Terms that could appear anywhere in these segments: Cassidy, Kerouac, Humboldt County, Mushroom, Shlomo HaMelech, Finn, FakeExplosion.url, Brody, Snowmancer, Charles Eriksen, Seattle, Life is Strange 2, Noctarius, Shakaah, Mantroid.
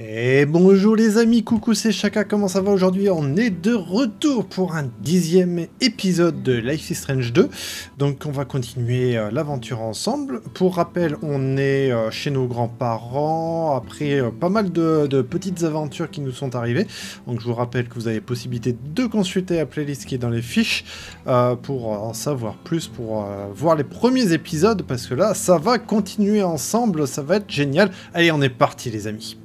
Et bonjour les amis, coucou c'est Shakaah, comment ça va aujourd'hui? On est de retour pour un 10e épisode de Life is Strange 2. Donc on va continuer l'aventure ensemble. Pour rappel, on est chez nos grands-parents, après pas mal de petites aventures qui nous sont arrivées. Donc je vous rappelle que vous avez possibilité de consulter la playlist qui est dans les fiches pour en savoir plus, pour voir les premiers épisodes, parce que là ça va continuer ensemble, ça va être génial. Allez, on est parti les amis.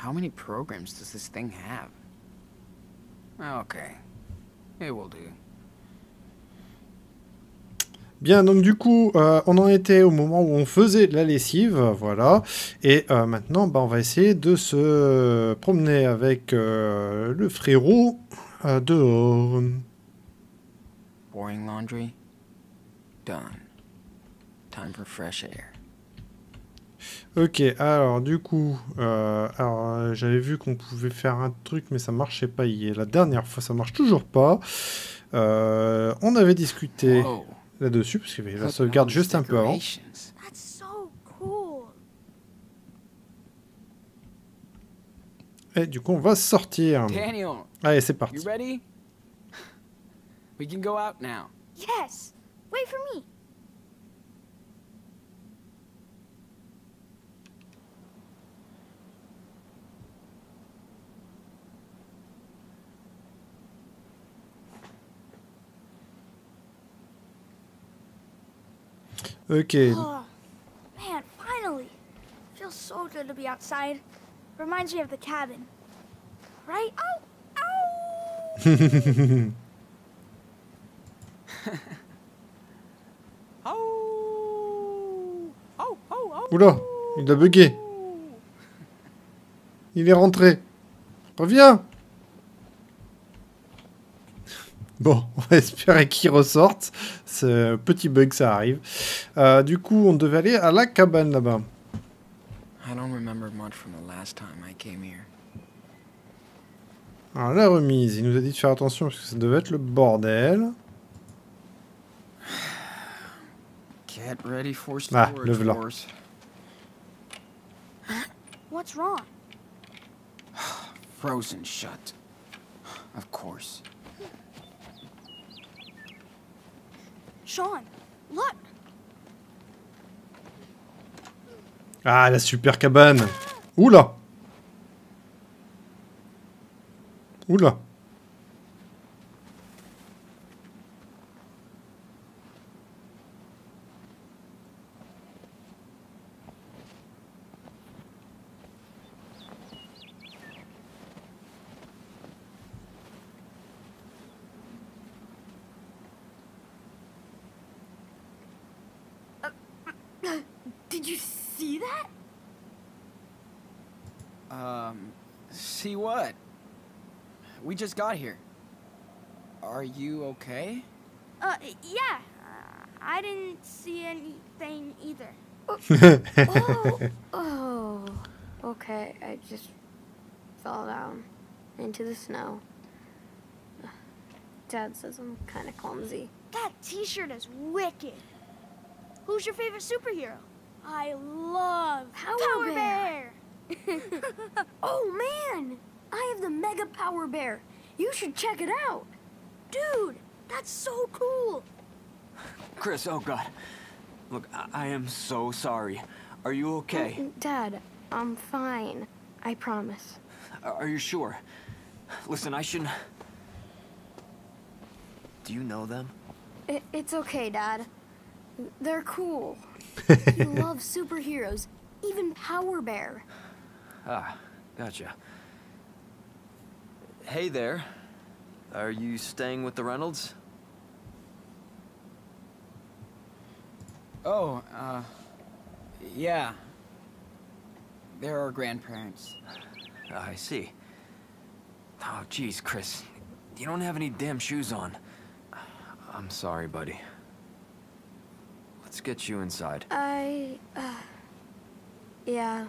How many programs does this thing have? Okay, it will do. Bien, donc du coup, on en était au moment où on faisait la lessive, voilà. Et maintenant, bah, on va essayer de se promener avec le frérot dehors. Boring laundry, done. Time for fresh air. Ok, alors du coup, j'avais vu qu'on pouvait faire un truc, mais ça marchait pas hier. La dernière fois, ça marche toujours pas. On avait discuté là-dessus, parce qu'il y avait la sauvegarde juste un peu avant. Et du coup, on va sortir. Allez, c'est parti. Ok. Oh, man, finally. Feels so good to be outside. Reminds me of the cabin. Right? Oh, oh. Oh, oh, oh. Oula, il a bugué. Il est rentré. Reviens. Bon, on va espérer qu'il ressorte. Ce petit bug, ça arrive. Du coup, on devait aller à la cabane là-bas. Alors la remise, il nous a dit de faire attention parce que ça devait être le bordel. Ah, le voilà. What's wrong? Frozen shut. Of course. Sean, look. Ah, la super cabane. Oula. Oula. See what? We just got here. Are you okay? Yeah. I didn't see anything either. Oh. Okay, I just fell down into the snow. Dad says I'm kind of clumsy. That t-shirt is wicked. Who's your favorite superhero? I love Power Bear. Oh man, I have the Mega Power Bear. You should check it out. Dude, that's so cool. Chris, oh god. Look, I am so sorry. Are you okay? Dad, I'm fine. I promise. Are you sure? Listen, I shouldn't... Do you know them? It's okay, Dad. They're cool. You love superheroes, even Power Bear. Ah, gotcha. Hey there. Are you staying with the Reynolds? Oh, yeah. They're our grandparents. I see. Oh, jeez, Chris. You don't have any damn shoes on. I'm sorry, buddy. Let's get you inside. Yeah.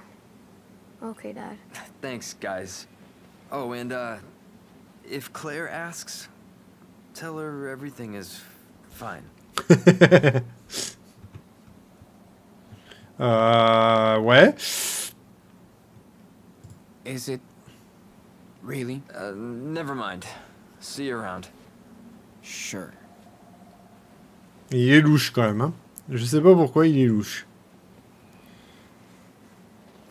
Okay, Dad. Thanks, guys. Oh, and, if Claire asks, Tell her everything is fine. Ouais. Is it really? Never mind. See you around. Sure. Il est louche quand même, hein. Je sais pas pourquoi il est louche.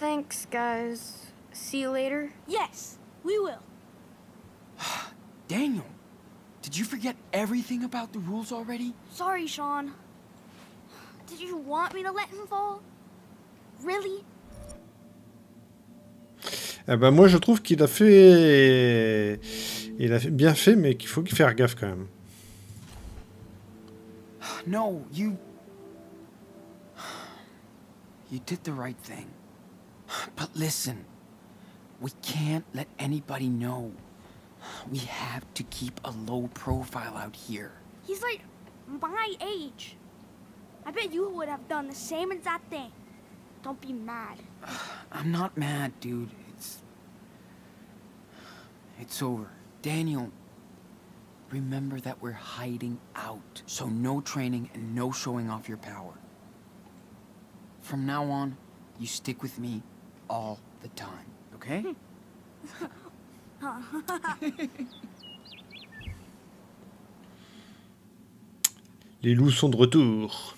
Thanks, guys. See you later. Yes, we will. Daniel, did you forget everything about the rules already? Sorry, Sean. Did you want me to let him fall? Really? Eh ben moi je trouve qu'il a fait... Il a bien fait, mais qu'il faut faire gaffe quand même. No, you did the right thing. But listen, we can't let anybody know. We have to keep a low profile out here. He's like my age. I bet you would have done the same exact thing. Don't be mad. I'm not mad, dude. It's over. Daniel, remember that we're hiding out. So no training and no showing off your power. From now on, you stick with me all the time, okay? Les loups sont de retour.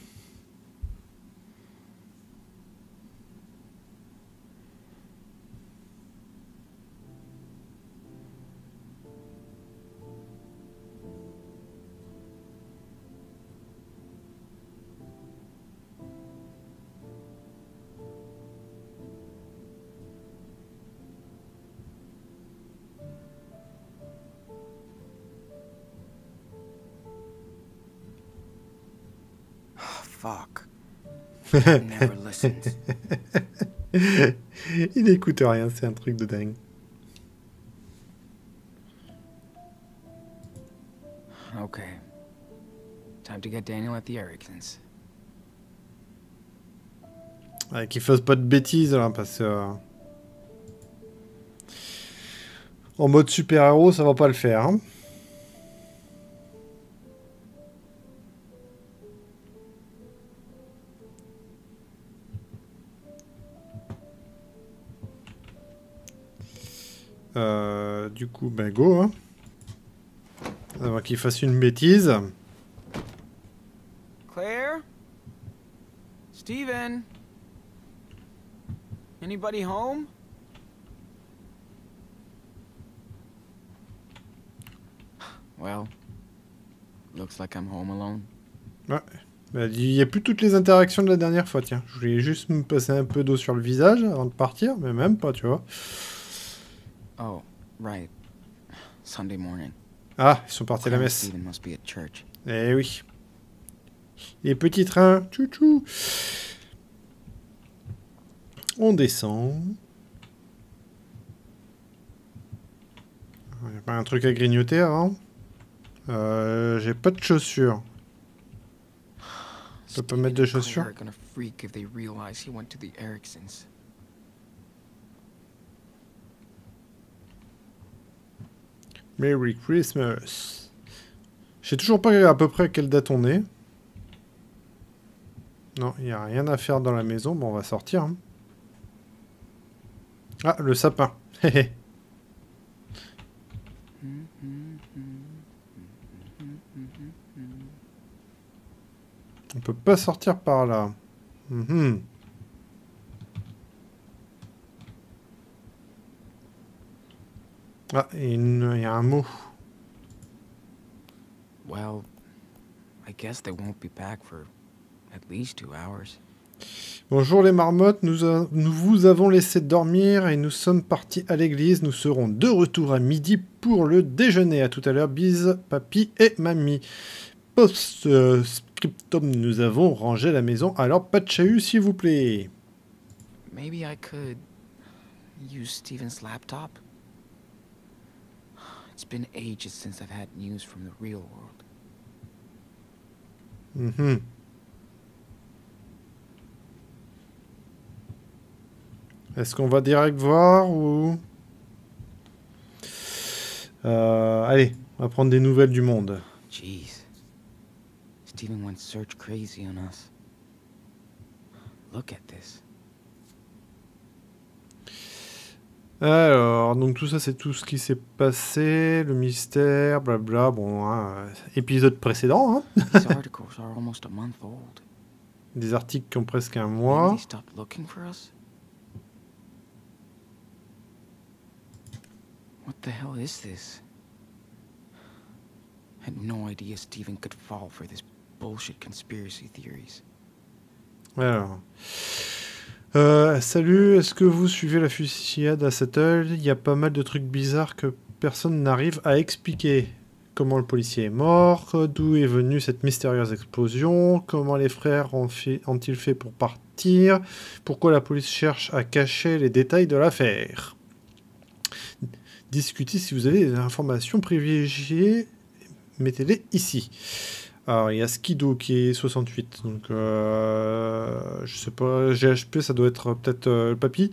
Fuck. Never listens. Il n'écoute rien, c'est un truc de dingue. Okay. Time to get Daniel at the Eriksens. Ouais, qu'il fasse pas de bêtises là, parce que en mode super-héros, ça va pas le faire. Hein. Du coup, ben go, hein. Avant qu'il fasse une bêtise. Claire? Steven? Anybody home? Well, looks like I'm home alone. Ouais. Ben, il n'y a plus toutes les interactions de la dernière fois, tiens. Je voulais juste me passer un peu d'eau sur le visage avant de partir, mais même pas, tu vois. Oh, right. Sunday morning. Ah, ils sont partis à la messe. Eh oui. Les petits trains. Tchou-tchou. On descend. Il n'y a pas un truc à grignoter avant. J'ai pas de chaussures. Je peux pas mettre de chaussures. Merry Christmas. Je sais toujours pas à peu près à quelle date on est. Non, il n'y a rien à faire dans la maison. Bon, on va sortir. Hein. Ah, le sapin. On peut pas sortir par là. Mm-hmm. Ah, il y a un mot. Well, I guess they won't be back for at least 2 hours. Bonjour les marmottes, nous vous avons laissé dormir et nous sommes partis à l'église. Nous serons de retour à midi pour le déjeuner. À tout à l'heure, bise, papy et mamie. Post-scriptum, nous avons rangé la maison, alors pas de chahut s'il vous plaît. Maybe I could use Steven's laptop. It's been ages since I've had news from the real world. Mm-hmm. Est-ce qu'on va direct voir ou... allez, on va prendre des nouvelles du monde. Jeez. Steven went search crazy on us. Look at this. Alors, donc tout ça, c'est tout ce qui s'est passé, le mystère, blabla, bon, hein, épisode précédent, hein. Des articles qui ont presque un mois. What the hell is this? I had no idea Steven could fall for this bullshit conspiracy theories. Alors. Salut, est-ce que vous suivez la fusillade à Seattle? Il y a pas mal de trucs bizarres que personne n'arrive à expliquer. Comment le policier est mort, d'où est venue cette mystérieuse explosion, comment les frères ont-ils fait pour partir, pourquoi la police cherche à cacher les détails de l'affaire. Discutez si vous avez des informations privilégiées, mettez-les ici. Alors, il y a Skido qui est 68, donc je sais pas, GHP, ça doit être peut-être le papy.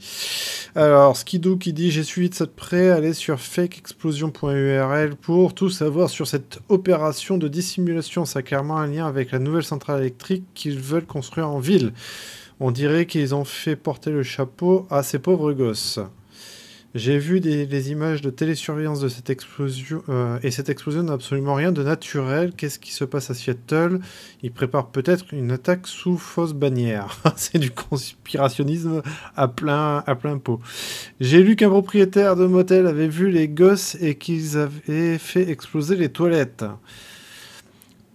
Alors, Skido qui dit « J'ai suivi de ça de près, allez sur FakeExplosion.url pour tout savoir sur cette opération de dissimulation. Ça a clairement un lien avec la nouvelle centrale électrique qu'ils veulent construire en ville. On dirait qu'ils ont fait porter le chapeau à ces pauvres gosses. » J'ai vu les images de télésurveillance de cette explosion, et cette explosion n'a absolument rien de naturel. Qu'est-ce qui se passe à Seattle? Ils préparent peut-être une attaque sous fausse bannière. C'est du conspirationnisme à plein pot. J'ai lu qu'un propriétaire de motel avait vu les gosses et qu'ils avaient fait exploser les toilettes.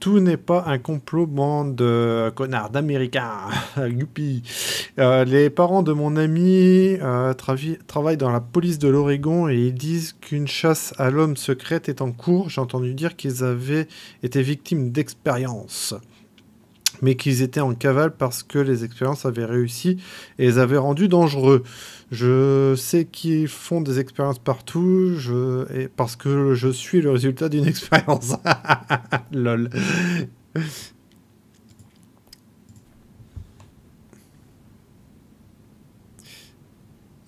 Tout n'est pas un complot, bande de connards d'Américains. Youpi. Les parents de mon ami travaillent dans la police de l'Oregon et ils disent qu'une chasse à l'homme secrète est en cours. J'ai entendu dire qu'ils avaient été victimes d'expériences, mais qu'ils étaient en cavale parce que les expériences avaient réussi et les avaient rendus dangereux. Je sais qu'ils font des expériences partout, et parce que je suis le résultat d'une expérience. Lol.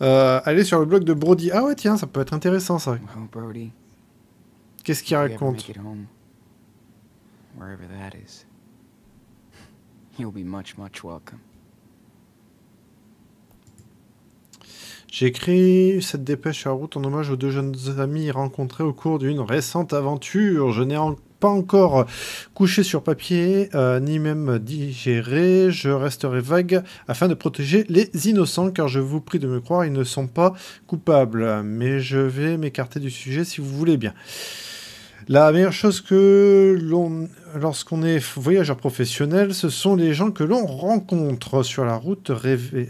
Allez sur le blog de Brody. Ah ouais, tiens, ça peut être intéressant, ça. Qu'est-ce qu'il raconte? J'ai écrit cette dépêche à route en hommage aux deux jeunes amis rencontrés au cours d'une récente aventure. Je n'ai pas encore couché sur papier, ni même digéré. Je resterai vague afin de protéger les innocents, car je vous prie de me croire, ils ne sont pas coupables. Mais je vais m'écarter du sujet si vous voulez bien. La meilleure chose que l'on... Lorsqu'on est voyageur professionnel, ce sont les gens que l'on rencontre sur la route rêvée.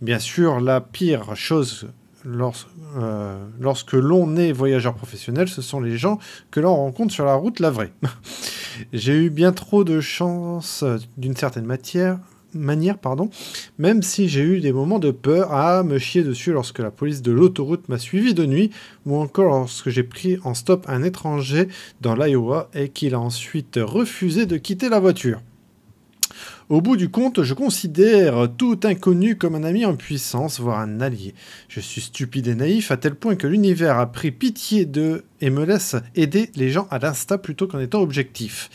Bien sûr, la pire chose lorsque l'on est voyageur professionnel, ce sont les gens que l'on rencontre sur la route, la vraie. J'ai eu bien trop de chance d'une certaine manière, même si j'ai eu des moments de peur à me chier dessus lorsque la police de l'autoroute m'a suivi de nuit, ou encore lorsque j'ai pris en stop un étranger dans l'Iowa et qu'il a ensuite refusé de quitter la voiture. Au bout du compte, je considère tout inconnu comme un ami en puissance, voire un allié. Je suis stupide et naïf à tel point que l'univers a pris pitié d'eux et me laisse aider les gens à l'insta plutôt qu'en étant objectif.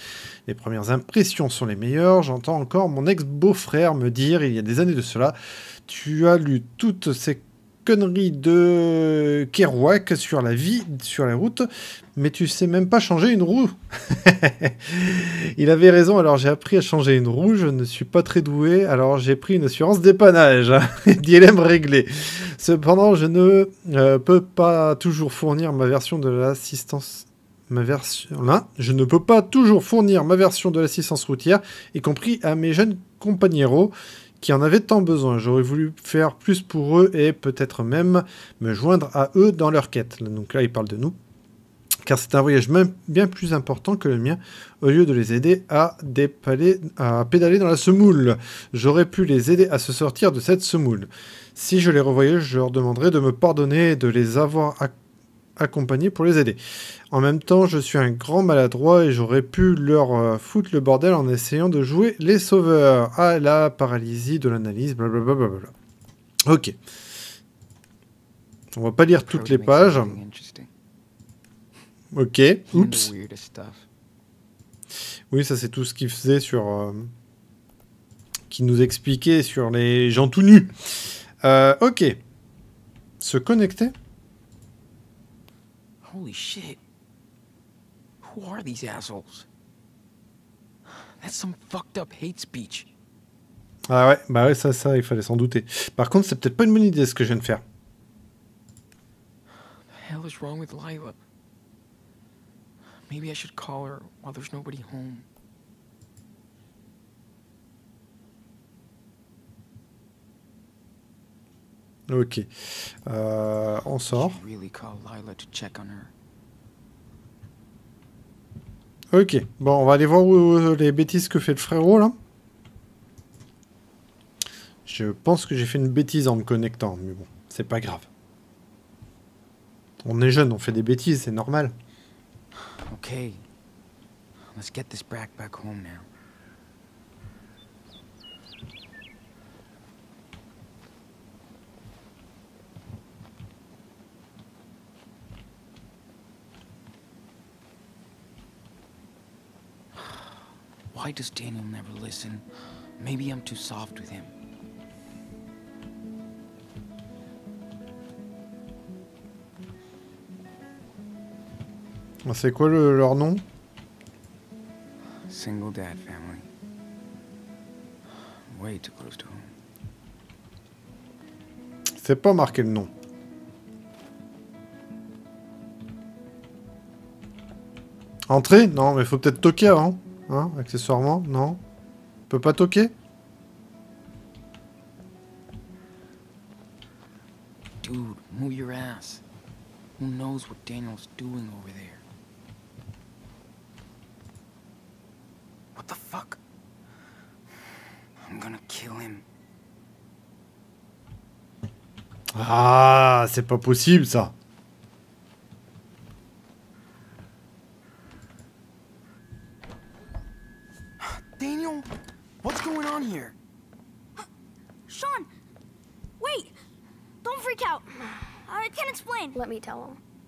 Les premières impressions sont les meilleures. J'entends encore mon ex-beau-frère me dire, il y a des années de cela, « Tu as lu toutes ces conneries de Kerouac sur la vie, sur les routes, mais tu sais même pas changer une roue. » Il avait raison, alors j'ai appris à changer une roue, je ne suis pas très doué, alors j'ai pris une assurance dépannage. Dilemme réglé. Cependant, je ne peux pas toujours fournir ma version de l'assistance... Je ne peux pas toujours fournir ma version de l'assistance routière, y compris à mes jeunes compagneros qui en avaient tant besoin. J'aurais voulu faire plus pour eux et peut-être même me joindre à eux dans leur quête. Donc là, il parle de nous. Car c'est un voyage même bien plus important que le mien, au lieu de les aider à pédaler dans la semoule. J'aurais pu les aider à se sortir de cette semoule. Si je les revoyais, je leur demanderais de me pardonner, de les avoir accompagné pour les aider. En même temps, je suis un grand maladroit et j'aurais pu leur foutre le bordel en essayant de jouer les sauveurs. Ah, la paralysie de l'analyse, blablabla. Ok. On va pas lire toutes les pages. Ok. Oups. Oui, ça c'est tout ce qu'il faisait sur... qui nous expliquait sur les gens tout nus. Ok. Se connecter. Holy shit. Who are these assholes? That's some fucked up hate speech. Ah ouais, bah ouais, ça, il fallait s'en douter. Par contre, c'est peut-être pas une bonne idée ce que je viens de faire. The hell is wrong with Lila? Maybe I should call her while there's nobody home. Ok, on sort. Ok, bon, on va aller voir où les bêtises que fait le frérot là. Je pense que j'ai fait une bêtise en me connectant, mais bon, c'est pas grave. On est jeune, on fait des bêtises, c'est normal. Ok, let's get this brack back home now. Why does Daniel never listen? Maybe I'm too soft with him. C'est quoi leur nom? Single dad family. Way too close to home. C'est pas marqué le nom. Entrée? Non, mais faut peut-être toquer avant. Hein, accessoirement, non. On peut pas toquer? Dude, move your ass. Who knows what Daniel's doing over there? What the fuck? I'm gonna kill him. Ah, c'est pas possible ça.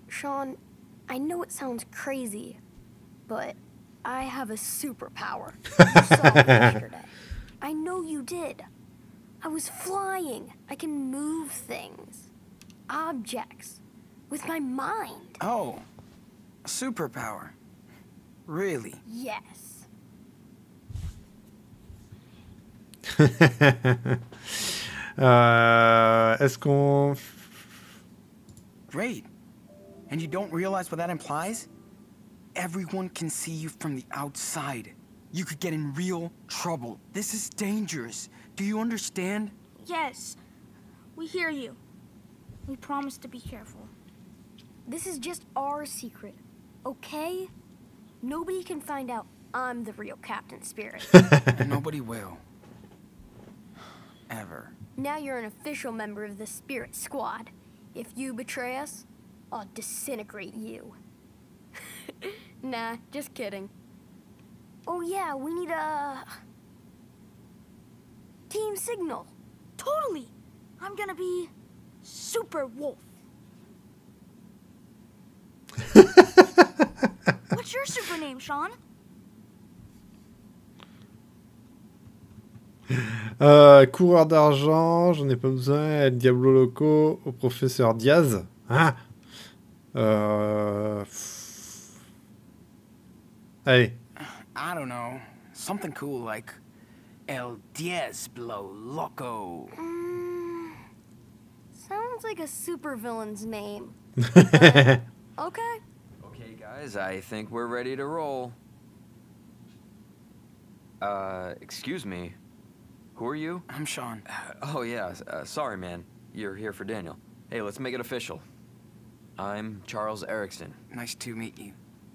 Sean, I know it sounds crazy, but I have a superpower. You saw it yesterday. I know you did. I was flying. I can move things, objects, with my mind. Oh, a superpower. Really? Yes. Est-ce qu'on... Great. And you don't realize what that implies? Everyone can see you from the outside. You could get in real trouble. This is dangerous. Do you understand? Yes. We hear you. We promise to be careful. This is just our secret, okay? Nobody can find out I'm the real Captain Spirit. And nobody will. Ever. Now you're an official member of the Spirit Squad. If you betray us, I'll disintegrate you. Nah, just kidding. Oh yeah, we need a... team signal. Totally! I'm gonna be... Super Wolf. What's your super name, Sean? Coureur d'argent, j'en ai pas besoin. Diablo Loco au professeur Diaz. Hein? Allez. I don't know. Something cool like El Diablo Loco. Sounds like a supervillain's name. Okay. Okay, guys, I think we're ready to roll. Excuse me. Who are you? I'm Sean. Oh yeah, sorry man. You're here for Daniel. Hey, let's make it official. I'm Charles Eriksen. Nice to meet you.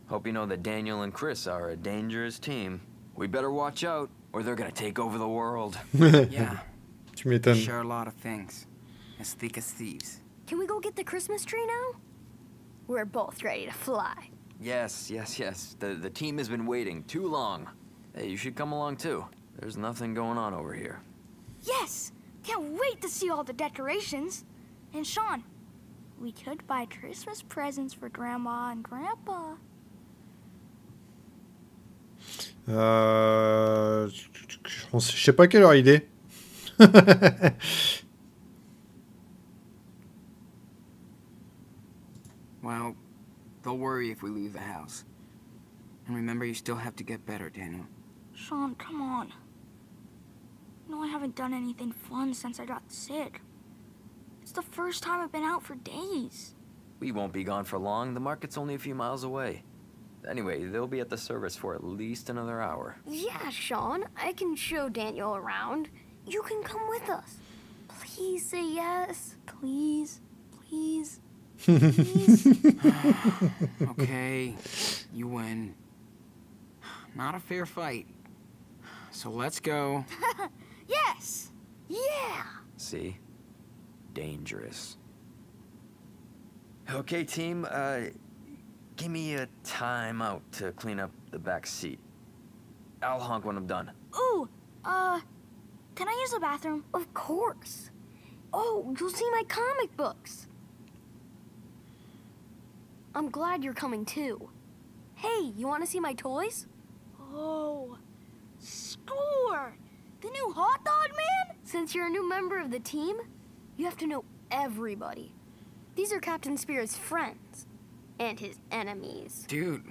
Hope you know that Daniel and Chris are a dangerous team. We better watch out, or they're gonna take over the world. Yeah. Tu m'étonnes. We share a lot of things. As thick as thieves. Can we go get the Christmas tree now? We're both ready to fly. Yes. The team has been waiting too long. Hey, you should come along too. There's nothing going on over here. Yes! Can't wait to see all the decorations. And Sean, we could buy Christmas presents for Grandma and Grandpa. Je sais pas quelle heure il est. Well, they'll worry if we leave the house. And remember, you still have to get better, Daniel. Sean, come on. No, I haven't done anything fun since I got sick. It's the first time I've been out for days. We won't be gone for long. The market's only a few miles away. Anyway, they'll be at the service for at least another hour. Yeah, Sean, I can show Daniel around. You can come with us. Please say yes. Please. Please. Please. Okay, you win. Not a fair fight. So let's go. Yes. Yeah. See? Dangerous. Okay, team, give me a time out to clean up the back seat. I'll honk when I'm done. Ooh, can I use the bathroom? Of course. Oh, you'll see my comic books. I'm glad you're coming too. Hey, you want to see my toys? Oh, score! The new hot dog man? Since you're a new member of the team, you have to know everybody. These are Captain Spear's friends and his enemies. Dude,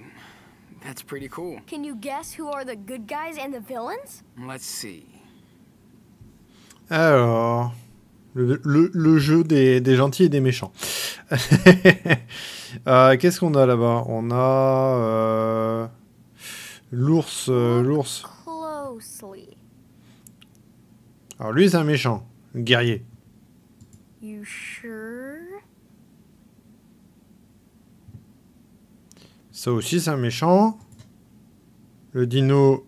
that's pretty cool. Can you guess who are the good guys and the villains? Let's see. Alors, le jeu des gentils et des méchants. Qu'est-ce qu'on a là-bas? On a l'ours. L'ours. Alors lui, c'est un méchant, un guerrier. You sure? Ça aussi, c'est un méchant. Le dino,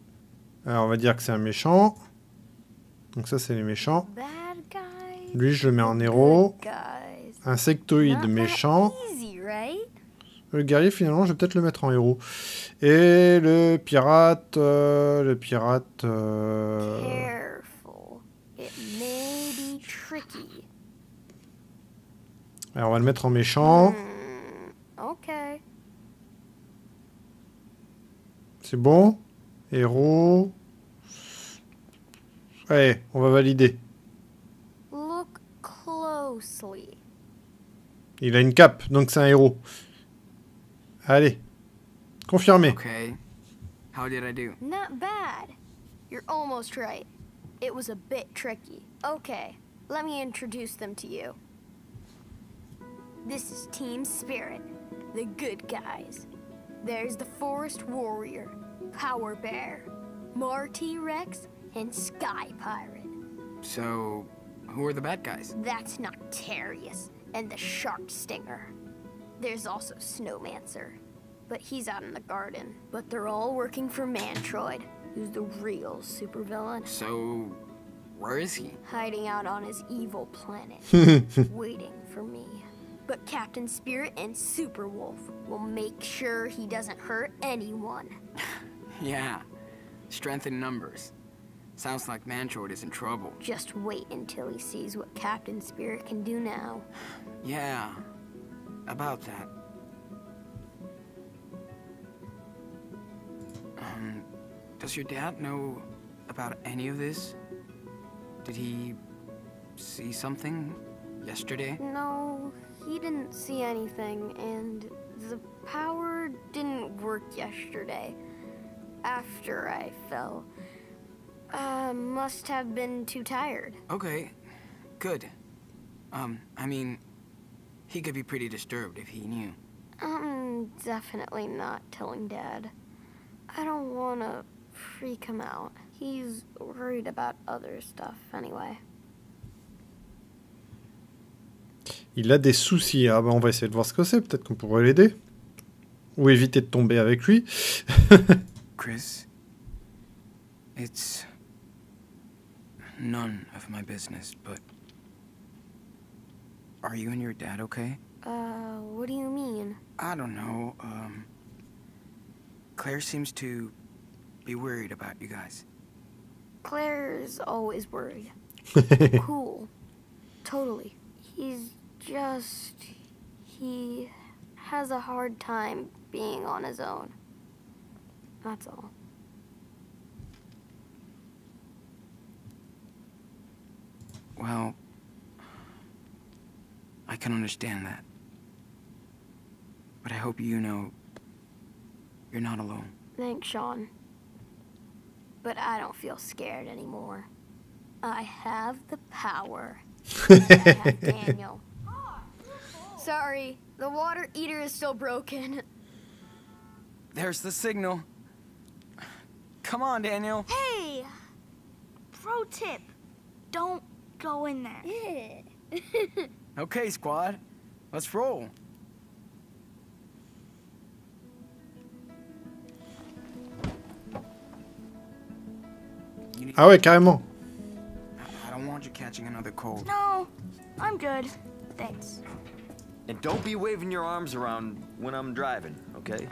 alors on va dire que c'est un méchant. Donc ça, c'est les méchants. Lui, je le mets en héros. Insectoïde méchant. Le guerrier, finalement, je vais peut-être le mettre en héros. Et le pirate... Alors, on va le mettre en méchant. Okay. C'est bon. Héros. Allez, on va valider. Look closely. Il a une cape, donc c'est un héros. Allez. Confirmé. Okay. How did I do? Not bad. You're almost right. It was a bit tricky. Okay. Let me introduce them to you. This is Team Spirit, the good guys. There's the Forest Warrior, Power Bear, Marty Rex, and Sky Pirate. So, who are the bad guys? That's Noctarius and the Shark Stinger. There's also Snowmancer, but he's out in the garden. But they're all working for Mantroid, who's the real supervillain. So, where is he? Hiding out on his evil planet, waiting for me. But Captain Spirit and Super Wolf will make sure he doesn't hurt anyone. Yeah, strength in numbers. Sounds like Mantroid is in trouble. Just wait until he sees what Captain Spirit can do now. Yeah, about that. Does your dad know about any of this? Did he see something yesterday? No. He didn't see anything, and the power didn't work yesterday, after I fell. Must have been too tired. Okay, good. I mean, he could be pretty disturbed if he knew. I'm definitely not telling Dad. I don't want to freak him out. He's worried about other stuff anyway. Il a des soucis. Ah bah on va essayer de voir ce que c'est. Peut-être qu'on pourrait l'aider. Ou éviter de tomber avec lui. Chris, it's none of my business, but are you and your dad okay? What do you mean? I don't know. Claire seems to be worried about you guys. Claire is always worried. Cool. Totally. He's just... he has a hard time being on his own. That's all. Well, I can understand that. But I hope you know you're not alone. Thanks, Sean. But I don't feel scared anymore. I have the power. I have Daniel. Sorry, the water heater is still broken. There's the signal. Come on, Daniel. Hey! Pro tip. Don't go in there. Yeah. Okay, squad. Let's roll. Ah ouais, carrément. I don't want you catching another cold. No, I'm good. Thanks. And don't be waving your arms around when I'm driving, okay?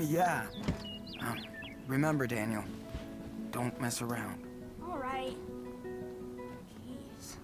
Yeah. Remember, Daniel, don't mess around. All right. Jeez.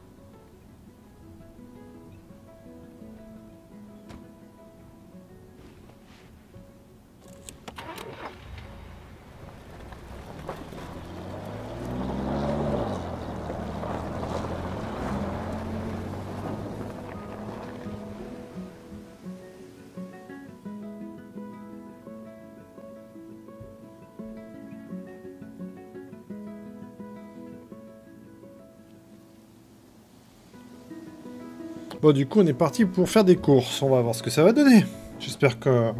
Bon, du coup, on est parti pour faire des courses. On va voir ce que ça va donner. J'espère que... De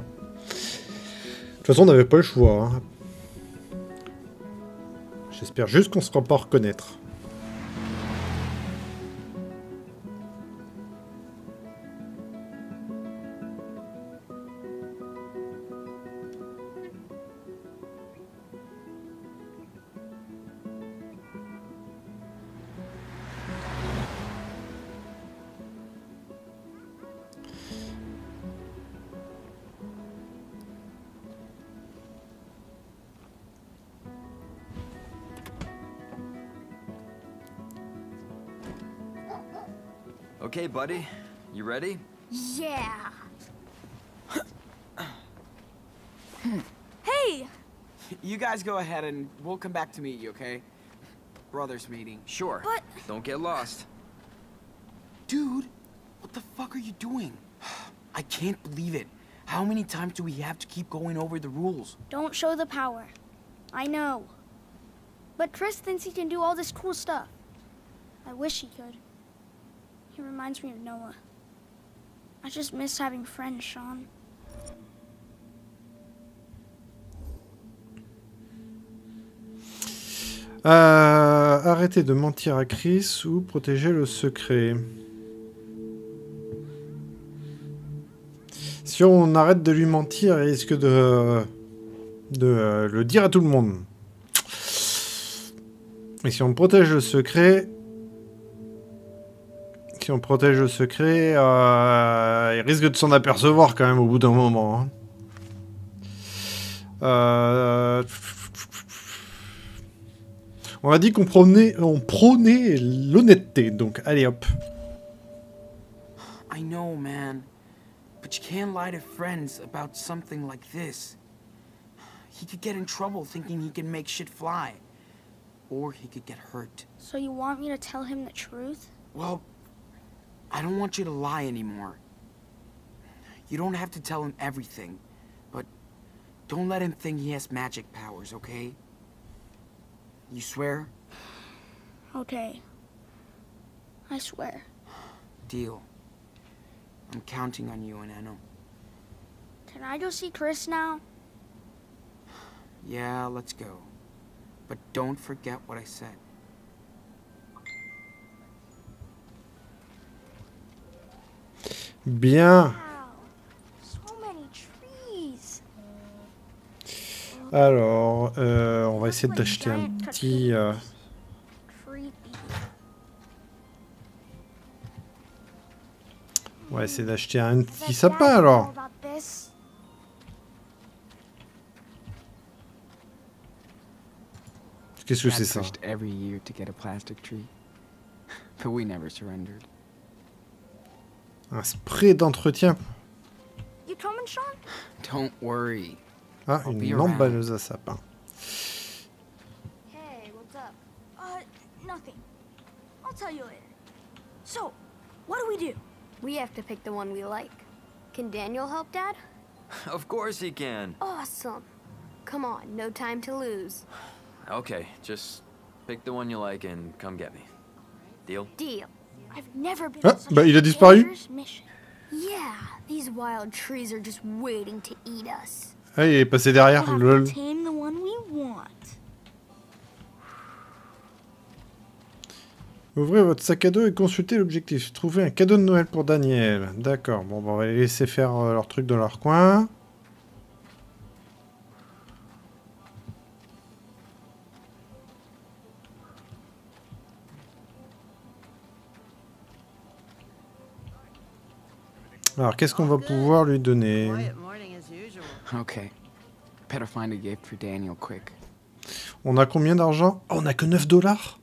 toute façon, on n'avait pas le choix. Hein. J'espère juste qu'on ne se fera pas reconnaître. Okay, buddy, you ready? Yeah. Hey! You guys go ahead and we'll come back to meet you, okay? Brothers meeting. Sure. But... Don't get lost. Dude, what the fuck are you doing? I can't believe it. How many times do we have to keep going over the rules? Don't show the power. I know. But Chris thinks he can do all this cool stuff. I wish he could. He reminds me of Noah. I just miss having friends, Sean. Arrêtez de mentir à Chris ou protéger le secret. Si on arrête de lui mentir, il risque de le dire à tout le monde. Et si on protège le secret... Si on protège le secret, il risque de s'en apercevoir quand même au bout d'un moment. Hein. On a dit qu'on prônait l'honnêteté, donc allez hop. I know, man, but you can't lie to friends about something like this. He could get in trouble thinking he can make shit fly, or he could get hurt. So you want me to tell him the truth? Well. I don't want you to lie anymore. You don't have to tell him everything, but don't let him think he has magic powers, okay? You swear? Okay. I swear. Deal. I'm counting on you and Anno. Can I go see Chris now? Yeah, let's go. But don't forget what I said. Bien. Alors, on va essayer d'acheter un petit... On va essayer d'acheter un petit sapin, alors. Qu'est-ce que c'est ça? Un spray d'entretien. Don't worry. Ah, une emballeuse à sapin. Hey, what's up? Nothing. I'll tell you later. So, what do? We have to pick the one we like. Can Daniel help, Dad? Of course he can. Awesome. Come on, no time to lose. Okay, just pick the one you like and come get me. Deal? Deal. I've never been on such a dangerous mission. Yeah, these wild trees are just waiting to eat us. Ah, il est passé derrière, lol. Ouvrez votre sac à dos et consultez l'objectif. Trouvez un cadeau de Noël pour Daniel. D'accord, bon, on va les laisser faire leur truc dans leur coin. Alors, qu'est-ce qu'on va pouvoir lui donner? Okay. Better find a gift for Daniel quick. On a combien d'argent? Oh, on a que 9 $?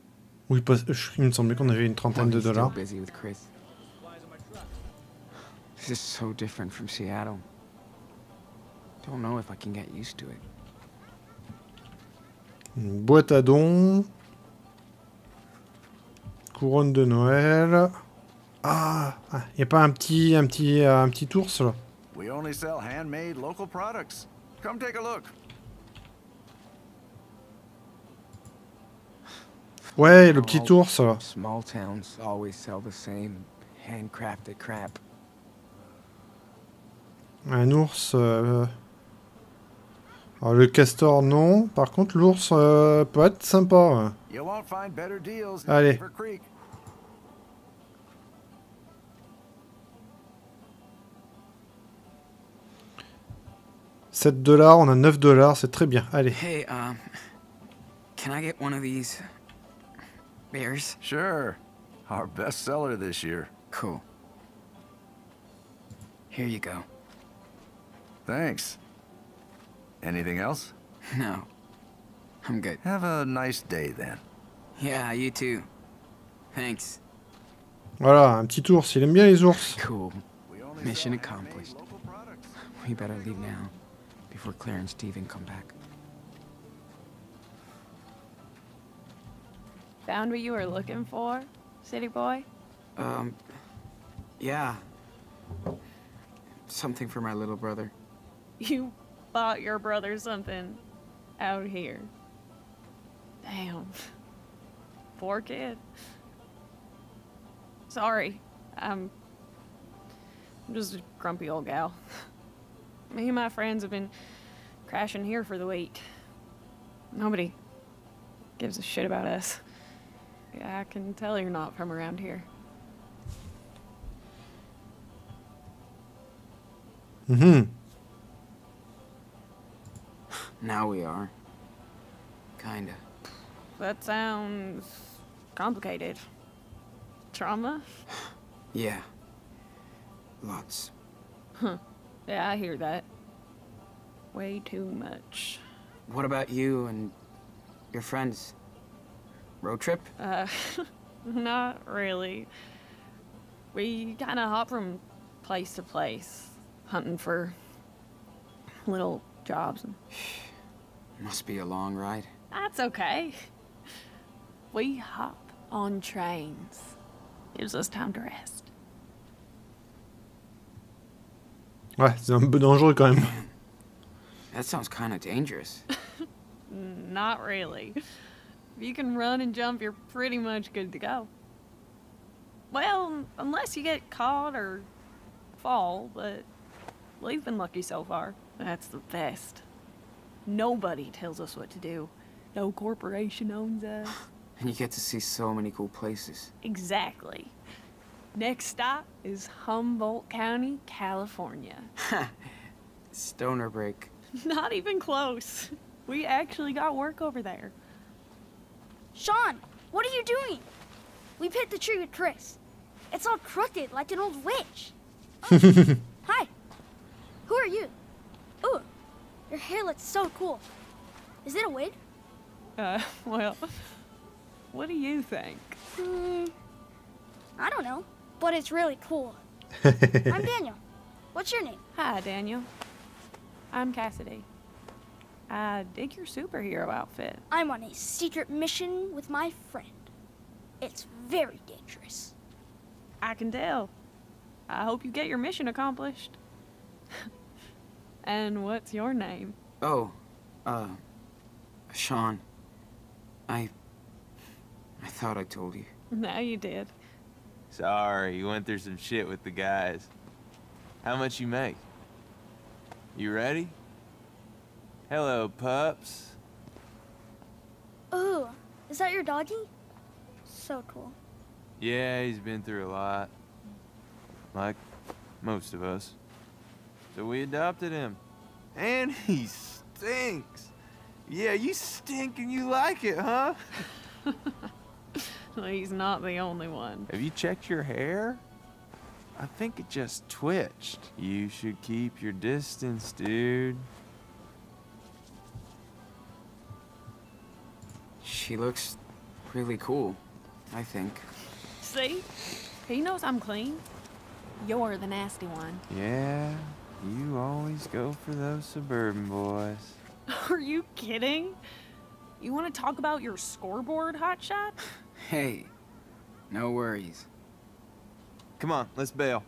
Oui, il me semblait qu'on avait une trentaine de dollars. This is so different from Seattle. Don't know if I can get used to it. Une boîte à dons. Couronne de Noël. Ah, y a pas un petit ours là. We only sell handmade local products. Come take a look. Ouais, le petit ours. Small towns always sell the same handcrafted crap. Un ours. Alors, le castor non. Par contre, l'ours peut être sympa. Allez. $7, on a $9, c'est très bien. Allez. Hey, can I get one of these? Beers. Sure. Our best seller this year. Cool. Here you go. Thanks. Anything else? No. I'm good. Have a nice day then. Yeah, you too. Thanks. Voilà, un petit ours. Il aime bien les ours. Cool. Mission accomplished. We better leave now before Claire and Steven come back. Found what you were looking for, city boy? Yeah. Something for my little brother. You bought your brother something out here. Damn. Poor kid. Sorry. I'm just a grumpy old gal. Me and my friends have been crashing here for the week. Nobody gives a shit about us. Yeah, I can tell you're not from around here. Mm-hmm. Now we are. Kinda. That sounds complicated. Trauma? Yeah. Lots. Huh. Yeah, I hear that. Way too much. What about you and your friends? Road trip? Not really. We kind of hop from place to place, hunting for little jobs. Must be a long ride. That's okay. We hop on trains. Gives us time to rest. Ouais, c'est un peu dangereux quand même. That sounds kind of dangerous. Not really. If you can run and jump, you're pretty much good to go. Well, unless you get caught or fall, but we've been lucky so far. That's the best. Nobody tells us what to do. No corporation owns us. And you get to see so many cool places. Exactly. Next stop is Humboldt County, California. Stoner break. Not even close. We actually got work over there. Sean, what are you doing? We've hit the tree with Chris. It's all crooked like an old witch. Oh. Hi. Who are you? Ooh, your hair looks so cool. Is it a wig? Well, what do you think? I don't know, but it's really cool. I'm Daniel. What's your name? Hi, Daniel. I'm Cassidy. I dig your superhero outfit. I'm on a secret mission with my friend. It's very dangerous. I can tell. I hope you get your mission accomplished. And what's your name? Oh, Sean. I thought I told you. No, you did. Sorry, you went through some shit with the guys. How much you make? You ready? Hello, pups. Ooh, is that your doggy? So cool. Yeah, he's been through a lot. Like most of us. So we adopted him. And he stinks. Yeah, you stink and you like it, huh? Well, he's not the only one. Have you checked your hair? I think it just twitched. You should keep your distance, dude. She looks really cool, I think. See? He knows I'm clean. You're the nasty one. Yeah, you always go for those suburban boys. Are you kidding? You want to talk about your scoreboard, hotshot? Hey, no worries. Come on, let's bail.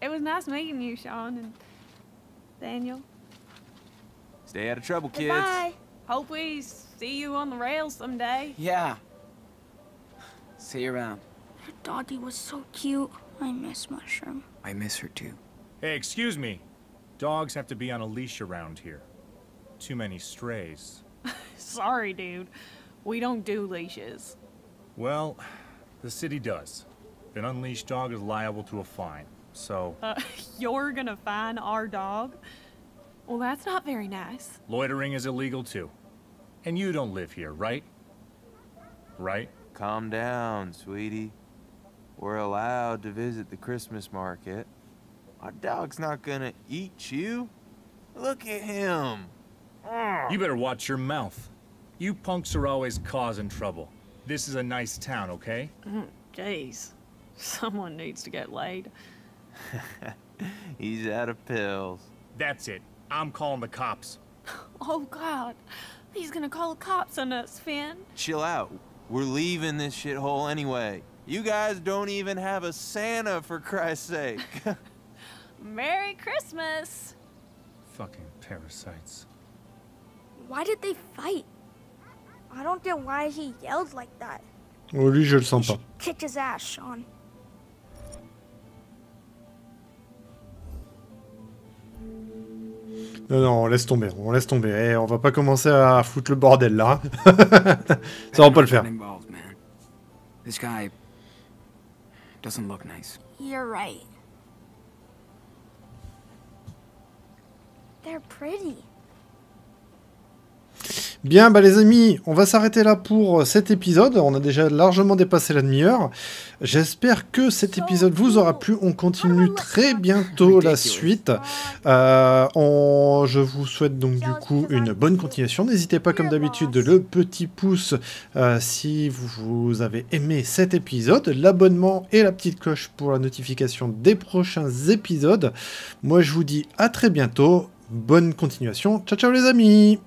It was nice meeting you, Sean and Daniel. Stay out of trouble, kids. Bye. Hope we see you on the rails someday. Yeah. See you around. That doggy was so cute. I miss Mushroom. I miss her too. Hey, excuse me. Dogs have to be on a leash around here. Too many strays. Sorry, dude. We don't do leashes. Well, the city does. An unleashed dog is liable to a fine, so... you're gonna fine our dog? Well, that's not very nice. Loitering is illegal, too. And you don't live here, right? Right? Calm down, sweetie. We're allowed to visit the Christmas market. Our dog's not gonna eat you. Look at him. You better watch your mouth. You punks are always causing trouble. This is a nice town, okay? Jeez. Someone needs to get laid. He's out of pills. That's it. I'm calling the cops. Oh, God. He's gonna call the cops on us, Finn. Chill out. We're leaving this shithole anyway. You guys don't even have a Santa, for Christ's sake. Merry Christmas. Fucking parasites. Why did they fight? I don't get why he yelled like that. Oh, lui, je le sens pas. Kick his ass, Sean. Non, non, on laisse tomber, on laisse tomber. Eh, on va pas commencer à foutre le bordel, là. Ça va pas le faire. This guy doesn't look nice. You're right. They're pretty. Bien, bah les amis, on va s'arrêter là pour cet épisode. On a déjà largement dépassé la demi-heure. J'espère que cet épisode vous aura plu. On continue très bientôt la suite. Je vous souhaite donc du coup une bonne continuation. N'hésitez pas comme d'habitude le petit pouce si vous avez aimé cet épisode. L'abonnement et la petite cloche pour la notification des prochains épisodes. Moi je vous dis à très bientôt. Bonne continuation. Ciao ciao les amis!